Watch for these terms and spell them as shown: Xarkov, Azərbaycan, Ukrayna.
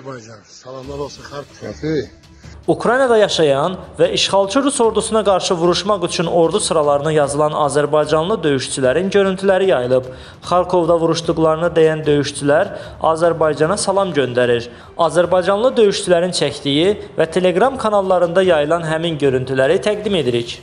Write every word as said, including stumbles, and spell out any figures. Azərbaycan, salamlar olsun xalq. Ukraynada yaşayan ve işgalci Rus ordusuna karşı vuruşmak için ordu sıralarına yazılan Azerbaycanlı dövüşçülerin görüntüleri yayılıb. Xarkovda vuruşduqlarını deyən dövüşçüler Azerbaycana salam gönderir. Azerbaycanlı dövüşçülerin çektiği ve Telegram kanallarında yayılan həmin görüntüleri təqdim edirik.